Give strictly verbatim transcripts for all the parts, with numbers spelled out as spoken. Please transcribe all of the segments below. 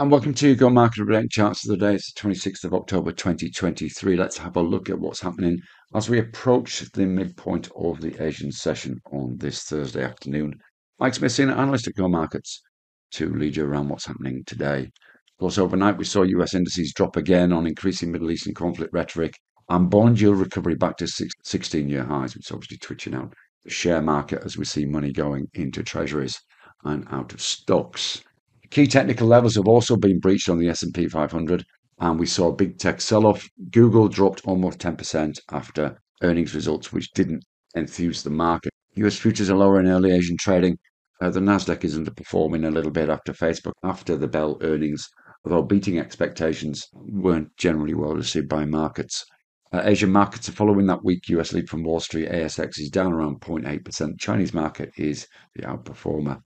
And welcome to Go Market Update Charts of the Day. It's the twenty-sixth of October twenty twenty-three. Let's have a look at what's happening as we approach the midpoint of the Asian session on this Thursday afternoon. Mike Smith, senior analyst at Go Markets, to lead you around what's happening today. Of course, overnight we saw U S indices drop again on increasing Middle Eastern conflict rhetoric and bond yield recovery back to sixteen-year highs, which is obviously twitching out the share market as we see money going into treasuries and out of stocks. Key technical levels have also been breached on the S and P five hundred, and we saw a big tech sell-off. Google dropped almost ten percent after earnings results, which didn't enthuse the market. U S futures are lower in early Asian trading. Uh, the NASDAQ is underperforming a little bit after Facebook, after the Bell earnings, although beating expectations weren't generally well received by markets. Uh, Asian markets are following that weak U S lead from Wall Street. A S X is down around zero point eight percent. Chinese market is the outperformer.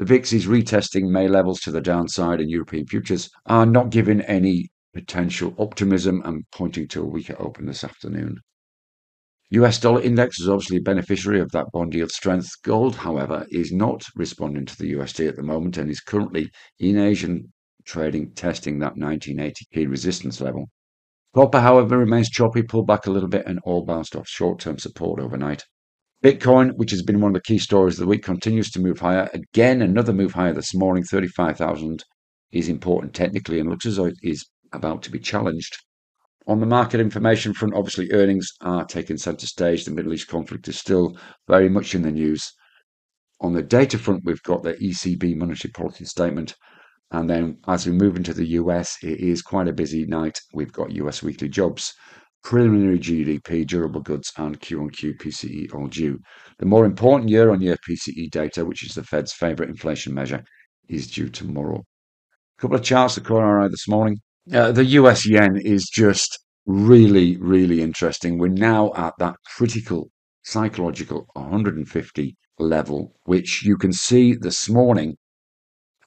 The V I X is retesting May levels to the downside, and European futures are not giving any potential optimism and pointing to a weaker open this afternoon. U S dollar index is obviously a beneficiary of that bond yield strength. Gold, however, is not responding to the U S D at the moment and is currently in Asian trading testing that nineteen eighty key resistance level. Copper, however, remains choppy, pulled back a little bit, and all bounced off short-term support overnight. Bitcoin, which has been one of the key stories of the week, continues to move higher. Again, another move higher this morning. thirty-five thousand is important technically and looks as though it is about to be challenged. On the market information front, obviously earnings are taking centre stage. The Middle East conflict is still very much in the news. On the data front, we've got the E C B monetary policy statement. And then as we move into the U S, it is quite a busy night. We've got U S weekly jobs, preliminary G D P, durable goods, and Q on Q P C E all due. The more important year-on-year P C E data, which is the Fed's favourite inflation measure, is due tomorrow. A couple of charts that caught our eye this morning. Uh, the U S yen is just really, really interesting. We're now at that critical psychological one hundred fifty level, which you can see this morning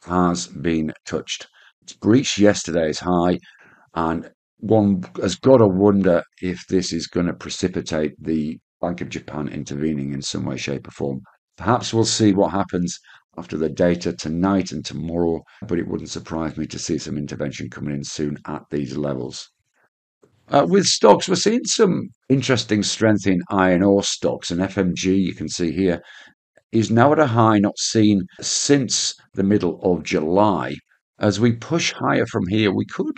has been touched. It's breached yesterday's high, and one has got to wonder if this is going to precipitate the Bank of Japan intervening in some way, shape or form. Perhaps we'll see what happens after the data tonight and tomorrow, but it wouldn't surprise me to see some intervention coming in soon at these levels. Uh, with stocks, we're seeing some interesting strength in iron ore stocks, and F M G, you can see here, is now at a high not seen since the middle of July. As we push higher from here, we could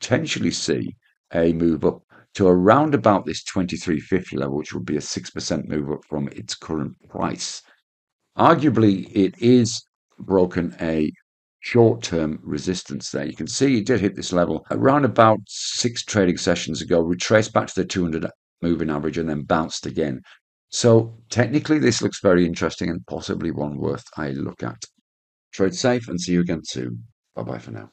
potentially see a move up to around about this twenty-three fifty level, which would be a six percent move up from its current price. Arguably, it is broken a short-term resistance there. You can see it did hit this level around about six trading sessions ago, retraced back to the two hundred moving average and then bounced again. So technically, this looks very interesting and possibly one worth a look at. Trade safe and see you again soon. Bye-bye for now.